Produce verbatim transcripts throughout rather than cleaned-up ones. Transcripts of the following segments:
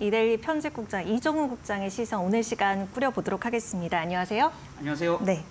이데일리 편집국장 이정훈 국장의 시선 오늘 시간 꾸려보도록 하겠습니다. 안녕하세요. 안녕하세요. 네.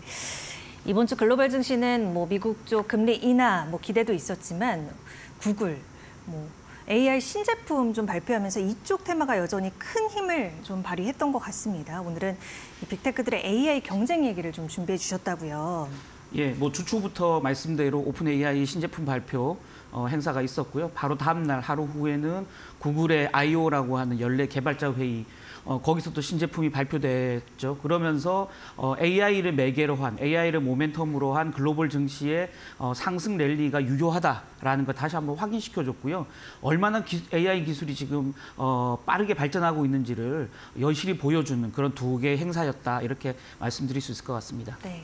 이번 주 글로벌 증시는 뭐 미국 쪽 금리 인하 뭐 기대도 있었지만 구글, 뭐 에이아이 신제품 좀 발표하면서 이쪽 테마가 여전히 큰 힘을 좀 발휘했던 것 같습니다. 오늘은 이 빅테크들의 에이아이 경쟁 얘기를 좀 준비해 주셨다고요. 예, 뭐 주초부터 말씀대로 오픈에이아이 신제품 발표 어, 행사가 있었고요. 바로 다음 날 하루 후에는 구글의 아이오라고 하는 연례 개발자 회의, 어, 거기서 또 신제품이 발표됐죠. 그러면서 어, 에이아이를 매개로 한, 에이아이를 모멘텀으로 한 글로벌 증시의 어, 상승 랠리가 유효하다라는 걸 다시 한번 확인시켜줬고요. 얼마나 기, 에이아이 기술이 지금 어, 빠르게 발전하고 있는지를 여실히 보여주는 그런 두 개의 행사였다, 이렇게 말씀드릴 수 있을 것 같습니다. 네.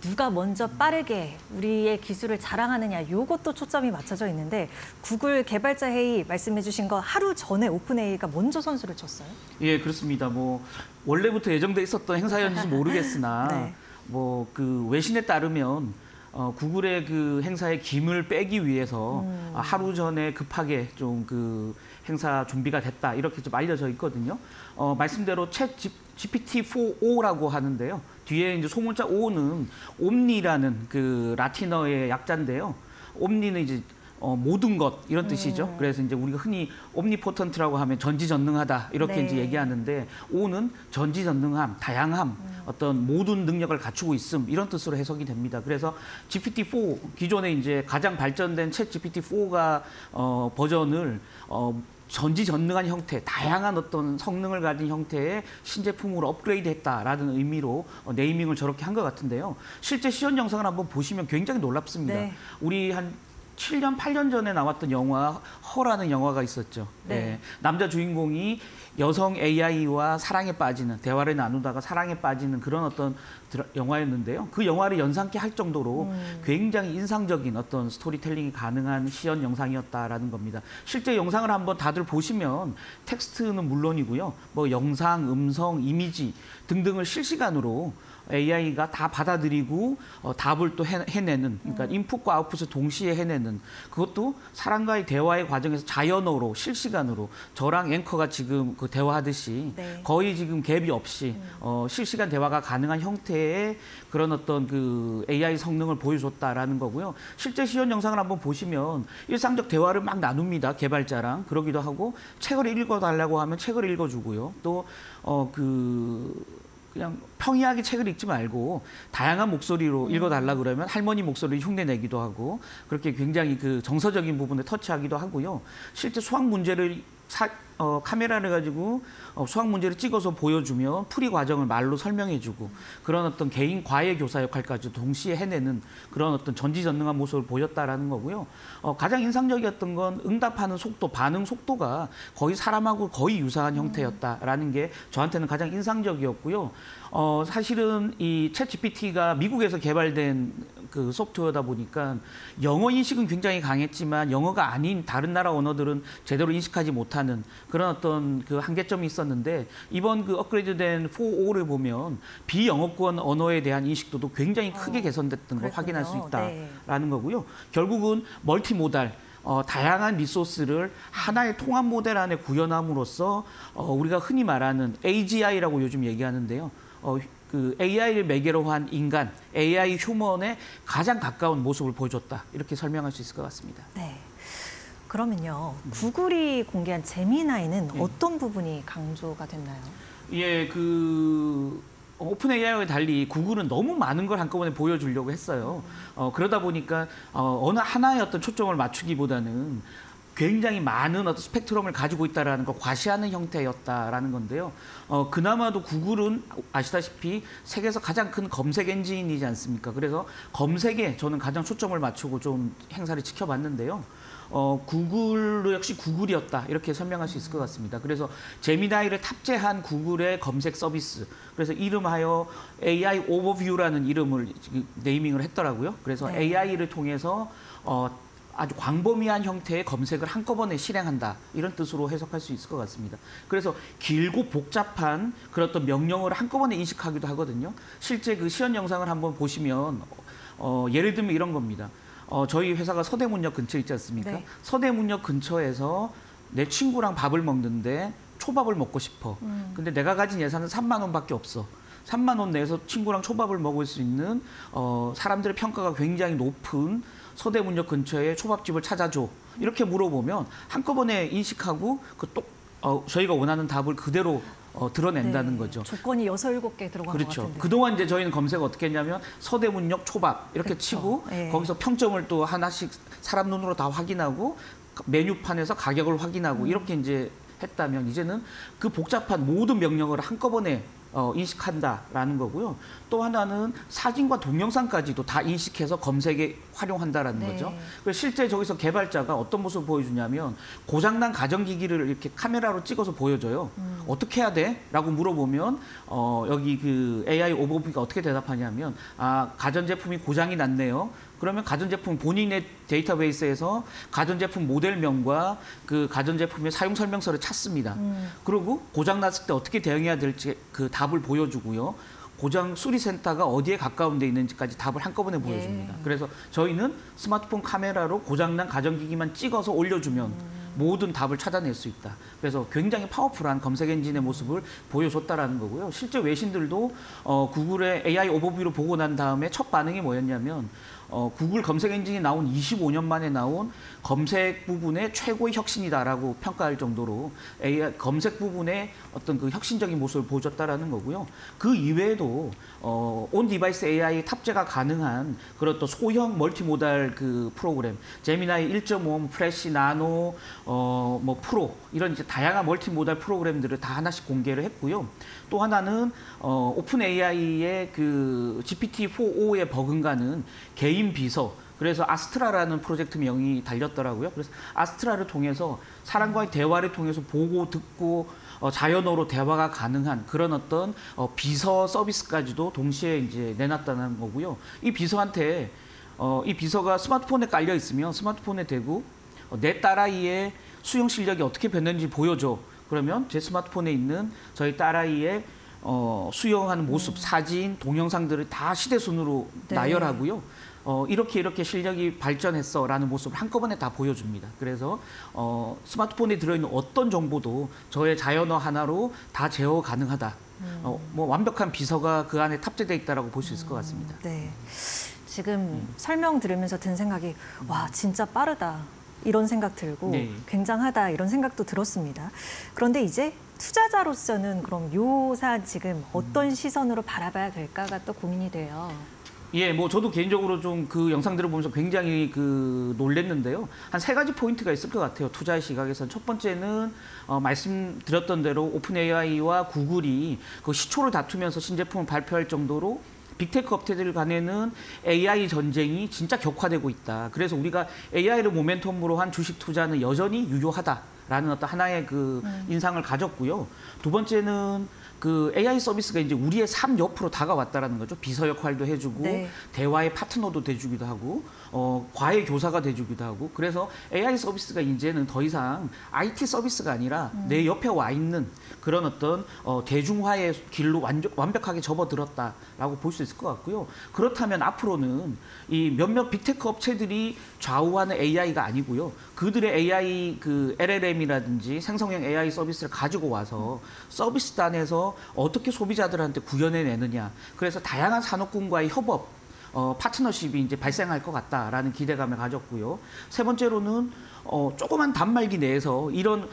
누가 먼저 빠르게 우리의 기술을 자랑하느냐, 요것도 초점이 맞춰져 있는데 구글 개발자 회의 말씀해 주신 거 하루 전에 오픈에이아이가 먼저 선수를 쳤어요? 예, 그렇습니다. 뭐 원래부터 예정돼 있었던 행사였는지 모르겠으나 네. 뭐 그 외신에 따르면 어, 구글의 그 행사의 김을 빼기 위해서 음. 하루 전에 급하게 좀 그 행사 준비가 됐다, 이렇게 좀 알려져 있거든요. 어, 말씀대로 챗 지피티 포라고 하는데요. 뒤에 이제 소문자 오는 옴니라는 그 라틴어의 약자인데요. 옴니는 이제 어, 모든 것, 이런 뜻이죠. 음. 그래서 이제 우리가 흔히 옴니포턴트라고 하면 전지전능하다, 이렇게 네. 이제 얘기하는데 오는 전지전능함, 다양함, 음. 어떤 모든 능력을 갖추고 있음, 이런 뜻으로 해석이 됩니다. 그래서 지피티 포, 기존에 이제 가장 발전된 챗 지피티 포가 어, 버전을 어, 전지전능한 형태, 다양한 어떤 성능을 가진 형태의 신제품으로 업그레이드했다라는 의미로 네이밍을 저렇게 한 것 같은데요. 실제 시연 영상을 한번 보시면 굉장히 놀랍습니다. 네. 우리 한 칠 년, 팔 년 전에 나왔던 영화 허라는 영화가 있었죠. 네. 네. 남자 주인공이 여성 에이아이와 사랑에 빠지는, 대화를 나누다가 사랑에 빠지는 그런 어떤 영화였는데요. 그 영화를 연상케 할 정도로 음. 굉장히 인상적인 어떤 스토리텔링이 가능한 시연 영상이었다라는 겁니다. 실제 영상을 한번 다들 보시면 텍스트는 물론이고요. 뭐 영상, 음성, 이미지 등등을 실시간으로 에이아이가 다 받아들이고 어, 답을 또 해, 해내는, 그러니까 음. 인풋과 아웃풋을 동시에 해내는, 그것도 사람과의 대화의 과정에서 자연어로 실시간으로, 저랑 앵커가 지금 그 대화하듯이 네. 거의 지금 갭이 없이 음. 어, 실시간 대화가 가능한 형태의 그런 어떤 그 에이아이 성능을 보여줬다라는 거고요. 실제 시연 영상을 한번 보시면 일상적 대화를 막 나눕니다. 개발자랑 그러기도 하고, 책을 읽어달라고 하면 책을 읽어주고요. 또 어, 그... 그냥 평이하게 책을 읽지 말고 다양한 목소리로 읽어달라 그러면 할머니 목소리 흉내내기도 하고, 그렇게 굉장히 그 정서적인 부분에 터치하기도 하고요. 실제 수학 문제를 사, 어, 카메라를 가지고 어, 수학 문제를 찍어서 보여주면 풀이 과정을 말로 설명해주고, 그런 어떤 개인 과외 교사 역할까지 동시에 해내는 그런 어떤 전지전능한 모습을 보였다라는 거고요. 어, 가장 인상적이었던 건 응답하는 속도, 반응 속도가 거의 사람하고 거의 유사한 형태였다라는 게 저한테는 가장 인상적이었고요. 어, 사실은 이 챗지피티가 미국에서 개발된 그 소프트웨어다 보니까 영어 인식은 굉장히 강했지만 영어가 아닌 다른 나라 언어들은 제대로 인식하지 못하는 그런 어떤 그 한계점이 있었는데, 이번 그 업그레이드된 포 오를 보면 비영어권 언어에 대한 인식도도 굉장히 크게 개선됐던 걸 어, 확인할 수 있다라는 네. 거고요. 결국은 멀티모달, 어, 다양한 리소스를 하나의 통합 모델 안에 구현함으로써 어, 우리가 흔히 말하는 에이지아이라고 요즘 얘기하는데요. 어, 그 에이아이를 매개로 한 인간, 에이아이 휴먼에 가장 가까운 모습을 보여줬다, 이렇게 설명할 수 있을 것 같습니다. 네. 그러면요, 구글이 공개한 제미나이는 예. 어떤 부분이 강조가 됐나요? 예, 그 오픈 에이아이와 달리 구글은 너무 많은 걸 한꺼번에 보여주려고 했어요. 음. 어, 그러다 보니까 어, 어느 하나의 어떤 초점을 맞추기보다는 굉장히 많은 어떤 스펙트럼을 가지고 있다는 걸 과시하는 형태였다라는 건데요. 어, 그나마도 구글은 아시다시피 세계에서 가장 큰 검색 엔진이지 않습니까? 그래서 검색에 저는 가장 초점을 맞추고 좀 행사를 지켜봤는데요. 어, 구글도 역시 구글이었다, 이렇게 설명할 수 있을 것 같습니다. 그래서 제미나이를 탑재한 구글의 검색 서비스, 그래서 이름하여 에이아이 오버뷰라는 이름을 네이밍을 했더라고요. 그래서 네. 에이아이를 통해서 어, 아주 광범위한 형태의 검색을 한꺼번에 실행한다, 이런 뜻으로 해석할 수 있을 것 같습니다. 그래서 길고 복잡한 그런 어떤 명령어를 한꺼번에 인식하기도 하거든요. 실제 그 시연 영상을 한번 보시면 어, 예를 들면 이런 겁니다. 어, 저희 회사가 서대문역 근처에 있지 않습니까? 네. 서대문역 근처에서 내 친구랑 밥을 먹는데 초밥을 먹고 싶어. 음. 근데 내가 가진 예산은 삼만 원밖에 없어. 삼만 원 내에서 친구랑 초밥을 먹을 수 있는 어, 사람들의 평가가 굉장히 높은 서대문역 근처에 초밥집을 찾아줘. 이렇게 물어보면 한꺼번에 인식하고 그 똑, 어, 저희가 원하는 답을 그대로 어, 드러낸다는 네. 거죠. 조건이 여섯, 일곱 개 들어간 그렇죠. 것 같은데. 그동안 이제 저희는 검색을 어떻게 했냐면 서대문역 초밥 이렇게 그렇죠. 치고 네. 거기서 평점을 또 하나씩 사람 눈으로 다 확인하고 메뉴판에서 가격을 확인하고 음. 이렇게 이제 했다면 이제는 그 복잡한 모든 명령을 한꺼번에 어, 인식한다라는 거고요. 또 하나는 사진과 동영상까지도 다 인식해서 검색에 활용한다라는 네. 거죠. 그래서 실제 저기서 개발자가 어떤 모습을 보여주냐면 고장난 가전기기를 이렇게 카메라로 찍어서 보여줘요. 음. 어떻게 해야 돼? 라고 물어보면 어, 여기 그 에이아이 오버뷰가 어떻게 대답하냐면 아, 가전제품이 고장이 났네요. 그러면 가전제품 본인의 데이터베이스에서 가전제품 모델명과 그 가전제품의 사용설명서를 찾습니다. 음. 그리고 고장났을 때 어떻게 대응해야 될지 그 답을 보여주고요. 고장 수리센터가 어디에 가까운 데 있는지까지 답을 한꺼번에 보여줍니다. 예. 그래서 저희는 스마트폰 카메라로 고장난 가전기기만 찍어서 올려주면 음. 모든 답을 찾아낼 수 있다. 그래서 굉장히 파워풀한 검색 엔진의 모습을 보여줬다라는 거고요. 실제 외신들도 어, 구글의 에이아이 오버뷰를 보고 난 다음에 첫 반응이 뭐였냐면 어, 구글 검색 엔진이 나온 이십오 년 만에 나온 검색 부분의 최고의 혁신이다라고 평가할 정도로 에이아이 검색 부분의 어떤 그 혁신적인 모습을 보여줬다라는 거고요. 그 이외에도 어, 온 디바이스 에이아이 탑재가 가능한 그런 또 소형 멀티모달 그 프로그램, 제미나이 일 점 오, 플래시, 나노, 어, 뭐 프로 이런 이제 다양한 멀티모달 프로그램들을 다 하나씩 공개를 했고요. 또 하나는 어, 오픈 에이아이의 그 지피티 포 오의 버금가는 개인 개인 비서, 그래서 아스트라라는 프로젝트 명이 달렸더라고요. 그래서 아스트라를 통해서 사람과의 대화를 통해서 보고 듣고 어, 자연어로 대화가 가능한 그런 어떤 어, 비서 서비스까지도 동시에 이제 내놨다는 거고요. 이 비서한테 어, 이 비서가 스마트폰에 깔려 있으면 스마트폰에 대고 어, 내 딸아이의 수영 실력이 어떻게 변했는지 보여줘. 그러면 제 스마트폰에 있는 저희 딸아이의 어, 수영하는 모습, 음. 사진, 동영상들을 다 시대순으로 네. 나열하고요. 어, 이렇게 이렇게 실력이 발전했어라는 모습을 한꺼번에 다 보여줍니다. 그래서 어, 스마트폰에 들어있는 어떤 정보도 저의 자연어 하나로 다 제어 가능하다. 음. 어, 뭐 완벽한 비서가 그 안에 탑재되어 있다고 볼 수 있을 것 같습니다. 음, 네, 지금 음. 설명 들으면서 든 생각이 와 진짜 빠르다 이런 생각 들고 네. 굉장하다 이런 생각도 들었습니다. 그런데 이제 투자자로서는 그럼 이 사안 지금 어떤 음. 시선으로 바라봐야 될까가 또 고민이 돼요. 예, 뭐 저도 개인적으로 좀 그 영상들을 보면서 굉장히 그 놀랬는데요. 한 세 가지 포인트가 있을 것 같아요. 투자의 시각에서는 첫 번째는 어, 말씀드렸던 대로 오픈 에이아이와 구글이 그 시초를 다투면서 신제품을 발표할 정도로 빅테크 업체들 간에는 에이아이 전쟁이 진짜 격화되고 있다. 그래서 우리가 에이아이를 모멘텀으로 한 주식 투자는 여전히 유효하다라는 어떤 하나의 그 음. 인상을 가졌고요. 두 번째는 그 에이아이 서비스가 이제 우리의 삶 옆으로 다가왔다라는 거죠. 비서 역할도 해주고 네. 대화의 파트너도 돼주기도 하고 어, 과외 교사가 돼주기도 하고 그래서 에이아이 서비스가 이제는 더 이상 아이티 서비스가 아니라 음. 내 옆에 와 있는 그런 어떤 어, 대중화의 길로 완전, 완벽하게 접어들었다라고 볼 수 있을 것 같고요. 그렇다면 앞으로는 이 몇몇 빅테크 업체들이 좌우하는 에이아이가 아니고요. 그들의 에이아이 그 엘엘엠이라든지 생성형 에이아이 서비스를 가지고 와서 서비스단에서 어떻게 소비자들한테 구현해내느냐. 그래서 다양한 산업군과의 협업, 어, 파트너십이 이제 발생할 것 같다라는 기대감을 가졌고요. 세 번째로는 어, 조그만 단말기 내에서 이런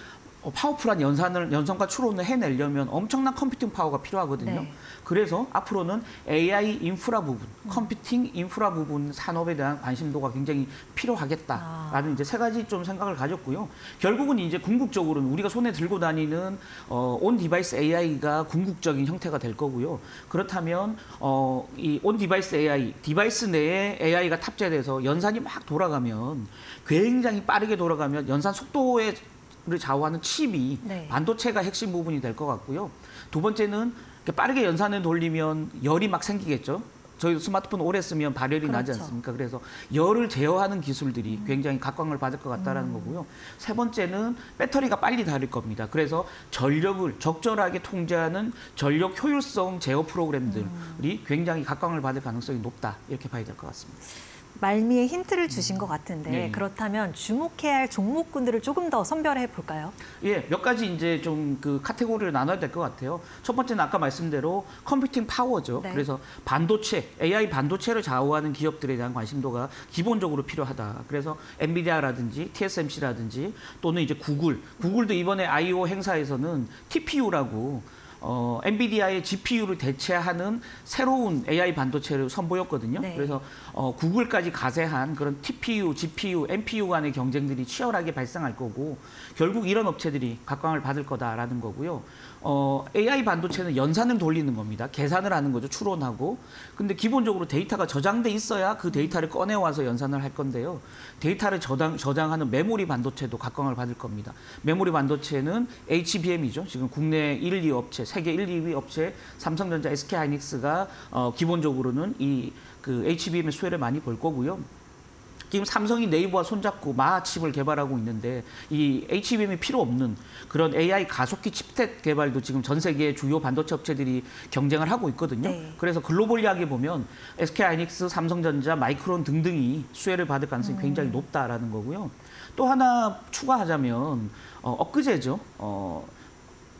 파워풀한 연산을, 연산과 추론을 해내려면 엄청난 컴퓨팅 파워가 필요하거든요. 네. 그래서 앞으로는 에이아이 인프라 부분, 컴퓨팅 인프라 부분 산업에 대한 관심도가 굉장히 필요하겠다라는 아. 이제 세 가지 좀 생각을 가졌고요. 결국은 이제 궁극적으로는 우리가 손에 들고 다니는 어, 온 디바이스 에이아이가 궁극적인 형태가 될 거고요. 그렇다면 어, 이 온 디바이스 에이아이, 디바이스 내에 에이아이가 탑재돼서 연산이 막 돌아가면 굉장히 빠르게 돌아가면 연산 속도에 우리 좌우하는 칩이 네. 반도체가 핵심 부분이 될 것 같고요. 두 번째는 빠르게 연산을 돌리면 열이 막 생기겠죠. 저희 스마트폰 오래 쓰면 발열이 그렇죠. 나지 않습니까? 그래서 열을 제어하는 기술들이 음. 굉장히 각광을 받을 것 같다는 음. 거고요. 세 번째는 배터리가 빨리 닳을 겁니다. 그래서 전력을 적절하게 통제하는 전력 효율성 제어 프로그램들이 음. 굉장히 각광을 받을 가능성이 높다. 이렇게 봐야 될 것 같습니다. 말미에 힌트를 주신 것 같은데 예. 그렇다면 주목해야 할 종목군들을 조금 더 선별해 볼까요? 예, 몇 가지 이제 좀 그 카테고리를 나눠야 될 것 같아요. 첫 번째는 아까 말씀대로 컴퓨팅 파워죠. 네. 그래서 반도체, 에이아이 반도체를 좌우하는 기업들에 대한 관심도가 기본적으로 필요하다. 그래서 엔비디아라든지 티에스엠씨라든지 또는 이제 구글, 구글도 이번에 아이오 행사에서는 티피유라고 어, 엔비디아의 지피유를 대체하는 새로운 에이아이 반도체를 선보였거든요. 네. 그래서 어, 구글까지 가세한 그런 티피유, 지피유, 엔피유 간의 경쟁들이 치열하게 발생할 거고 결국 이런 업체들이 각광을 받을 거다라는 거고요. 어, 에이아이 반도체는 연산을 돌리는 겁니다. 계산을 하는 거죠. 추론하고. 근데 기본적으로 데이터가 저장돼 있어야 그 데이터를 꺼내와서 연산을 할 건데요. 데이터를 저장, 저장하는 메모리 반도체도 각광을 받을 겁니다. 메모리 반도체는 에이치비엠이죠. 지금 국내 일, 이 위 업체, 세계 일, 이 위 업체 삼성전자, 에스케이하이닉스가 어, 기본적으로는 이 그 에이치비엠의 수혜를 많이 볼 거고요. 지금 삼성이 네이버와 손잡고 마하칩을 개발하고 있는데 이 에이치비엠이 필요 없는 그런 에이아이 가속기 칩셋 개발도 지금 전 세계 주요 반도체 업체들이 경쟁을 하고 있거든요. 네. 그래서 글로벌리하게 보면 에스케이하이닉스, 삼성전자, 마이크론 등등이 수혜를 받을 가능성이 굉장히 높다라는 거고요. 또 하나 추가하자면 어, 엊그제죠. 어,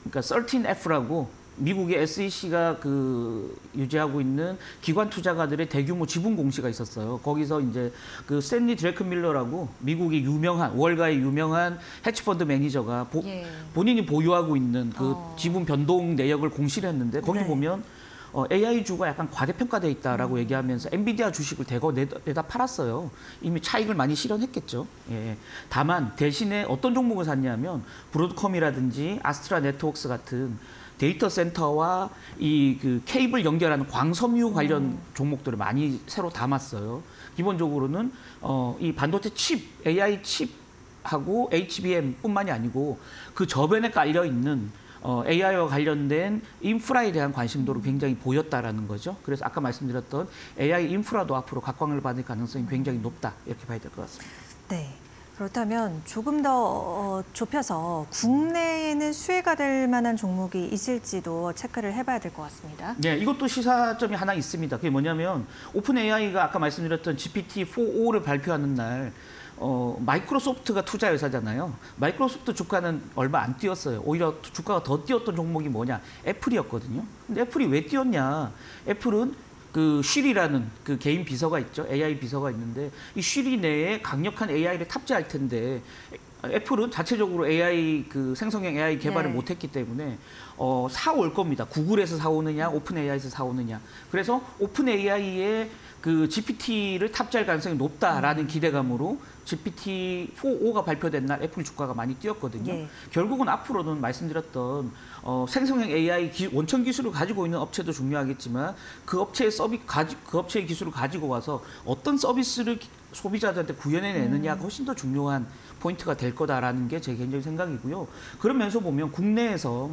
그러니까 십삼 에프라고 미국의 에스이씨가 그 유지하고 있는 기관 투자가들의 대규모 지분 공시가 있었어요. 거기서 이제 그 스탠리 드래큰밀러라고 미국의 유명한 월가의 유명한 헤지펀드 매니저가 보, 예. 본인이 보유하고 있는 그 어. 지분 변동 내역을 공시를 했는데 거기 네. 보면 어, 에이아이 주가 약간 과대평가돼 있다라고 음. 얘기하면서 엔비디아 주식을 대거 내다, 내다 팔았어요. 이미 차익을 많이 실현했겠죠. 예. 다만 대신에 어떤 종목을 샀냐면 브로드컴이라든지 아스트라 네트워크스 같은 데이터 센터와 이 그 케이블 연결하는 광섬유 관련 음. 종목들을 많이 새로 담았어요. 기본적으로는 어, 이 반도체 칩, 에이아이 칩하고 에이치비엠뿐만이 아니고 그 저변에 깔려 있는 어, 에이아이와 관련된 인프라에 대한 관심도를 굉장히 보였다라는 거죠. 그래서 아까 말씀드렸던 에이아이 인프라도 앞으로 각광을 받을 가능성이 굉장히 높다 이렇게 봐야 될 것 같습니다. 네. 그렇다면 조금 더 좁혀서 국내에는 수혜가 될 만한 종목이 있을지도 체크를 해봐야 될 것 같습니다. 네, 이것도 시사점이 하나 있습니다. 그게 뭐냐면 오픈에이아이가 아까 말씀드렸던 지피티 포를 발표하는 날 어, 마이크로소프트가 투자 회사잖아요. 마이크로소프트 주가는 얼마 안 뛰었어요. 오히려 주가가 더 뛰었던 종목이 뭐냐? 애플이었거든요. 근데 애플이 왜 뛰었냐? 애플은 그 쉴이라는 그 개인 비서가 있죠. 에이아이 비서가 있는데 이 쉴이 내에 강력한 에이아이를 탑재할 텐데 애플은 자체적으로 에이아이 그 생성형 에이아이 개발을 네. 못했기 때문에 어, 사올 겁니다. 구글에서 사오느냐, 오픈에이아이에서 사오느냐. 그래서 오픈에이아이의 그 지피티를 탑재할 가능성이 높다라는 음. 기대감으로 지피티 포가 발표된 날 애플 주가가 많이 뛰었거든요. 예. 결국은 앞으로는 말씀드렸던 어, 생성형 에이아이 기, 원천 기술을 가지고 있는 업체도 중요하겠지만 그 업체의 서비 가지, 그 업체의 기술을 가지고 와서 어떤 서비스를 소비자들한테 구현해내느냐가 훨씬 더 중요한 포인트가 될 거다라는 게 제 개인적인 생각이고요. 그러면서 보면 국내에서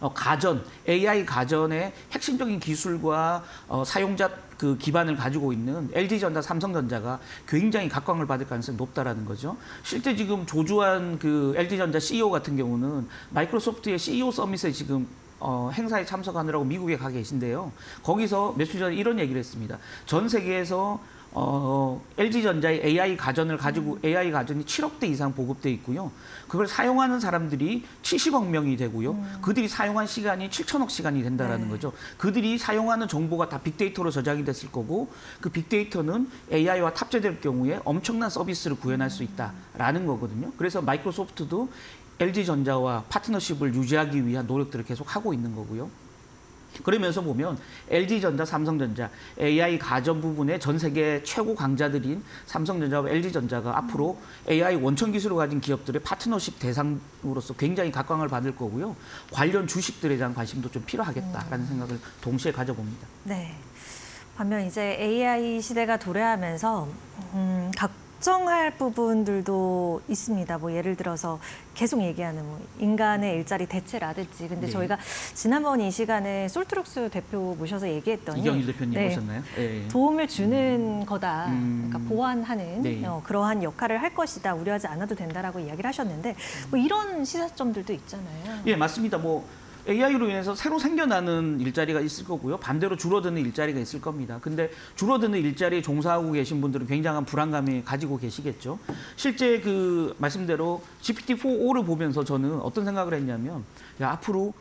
어, 가전, 에이아이 가전의 핵심적인 기술과 어, 사용자 그 기반을 가지고 있는 엘지전자, 삼성전자가 굉장히 각광을 받을 가능성이 높다라는 거죠. 실제 지금 조주한 그 엘지전자 씨이오 같은 경우는 마이크로소프트의 씨이오 서밋에 지금 어, 행사에 참석하느라고 미국에 가 계신데요. 거기서 며칠 전에 이런 얘기를 했습니다. 전 세계에서 어, 엘지전자의 에이아이 가전을 가지고 에이아이 가전이 칠억 대 이상 보급돼 있고요. 그걸 사용하는 사람들이 칠십억 명이 되고요. 음. 그들이 사용한 시간이 칠천억 시간이 된다라는 네. 거죠. 그들이 사용하는 정보가 다 빅데이터로 저장이 됐을 거고 그 빅데이터는 에이아이와 탑재될 경우에 엄청난 서비스를 구현할 수 있다라는 거거든요. 그래서 마이크로소프트도 엘지전자와 파트너십을 유지하기 위한 노력들을 계속 하고 있는 거고요. 그러면서 보면 엘지전자, 삼성전자, 에이아이 가전 부분의 전 세계 최고 강자들인 삼성전자와 엘지전자가 앞으로 에이아이 원천 기술을 가진 기업들의 파트너십 대상으로서 굉장히 각광을 받을 거고요. 관련 주식들에 대한 관심도 좀 필요하겠다라는 생각을 동시에 가져봅니다. 네. 반면 이제 에이아이 시대가 도래하면서 음, 각 걱정할 부분들도 있습니다. 뭐 예를 들어서 계속 얘기하는 뭐 인간의 일자리 대체라든지. 근데 네. 저희가 지난번 이 시간에 솔트룩스 대표 모셔서 얘기했더니 이경유 대표님 네. 오셨나요? 네. 도움을 주는 음. 거다. 음. 그러니까 보완하는 네. 어, 그러한 역할을 할 것이다. 우려하지 않아도 된다라고 이야기를 하셨는데 뭐 이런 시사점들도 있잖아요. 예, 네, 맞습니다. 뭐 에이아이로 인해서 새로 생겨나는 일자리가 있을 거고요. 반대로 줄어드는 일자리가 있을 겁니다. 근데 줄어드는 일자리에 종사하고 계신 분들은 굉장한 불안감을 가지고 계시겠죠. 실제 그 말씀대로 지피티 포를 보면서 저는 어떤 생각을 했냐면 야, 앞으로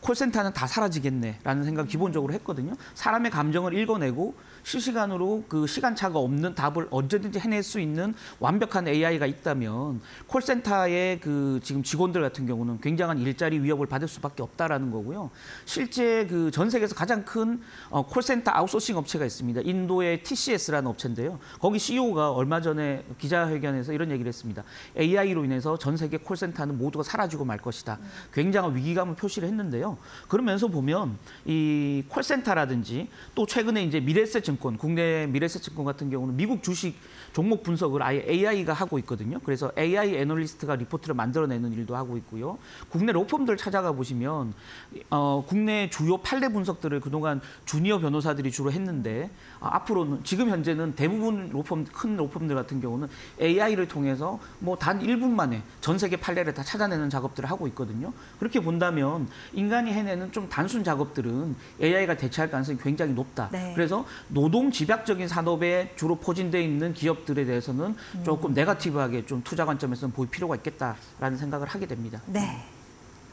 콜센터는 다 사라지겠네라는 생각 기본적으로 했거든요. 사람의 감정을 읽어내고 실시간으로 그 시간차가 없는 답을 언제든지 해낼 수 있는 완벽한 에이아이가 있다면 콜센터의 그 지금 직원들 같은 경우는 굉장한 일자리 위협을 받을 수밖에 없다라는 거고요. 실제 그 전 세계에서 가장 큰 콜센터 아웃소싱 업체가 있습니다. 인도의 티씨에스라는 업체인데요. 거기 씨이오가 얼마 전에 기자회견에서 이런 얘기를 했습니다. 에이아이로 인해서 전 세계 콜센터는 모두가 사라지고 말 것이다. 굉장한 위기감을 표시를 했는데요. 그러면서 보면 이 콜센터라든지 또 최근에 이제 미래에셋증권, 국내 미래에셋증권 같은 경우는 미국 주식 종목 분석을 아예 에이아이가 하고 있거든요. 그래서 에이아이 애널리스트가 리포트를 만들어내는 일도 하고 있고요. 국내 로펌들 찾아가 보시면 어, 국내 주요 판례 분석들을 그동안 주니어 변호사들이 주로 했는데 아, 앞으로는 지금 현재는 대부분 로펌, 큰 로펌들 같은 경우는 에이아이를 통해서 뭐 단 일 분 만에 전 세계 판례를 다 찾아내는 작업들을 하고 있거든요. 그렇게 본다면 인간이 해내는 좀 단순 작업들은 에이아이가 대체할 가능성이 굉장히 높다. 네. 그래서 노동 집약적인 산업에 주로 포진돼 있는 기업들에 대해서는 음. 조금 네거티브하게 좀 투자 관점에서는 볼 필요가 있겠다라는 생각을 하게 됩니다. 네.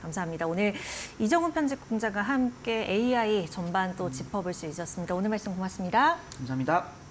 감사합니다. 오늘 이정훈 편집공자가 함께 에이아이 전반 또 짚어볼 수 있었습니다. 오늘 말씀 고맙습니다. 감사합니다.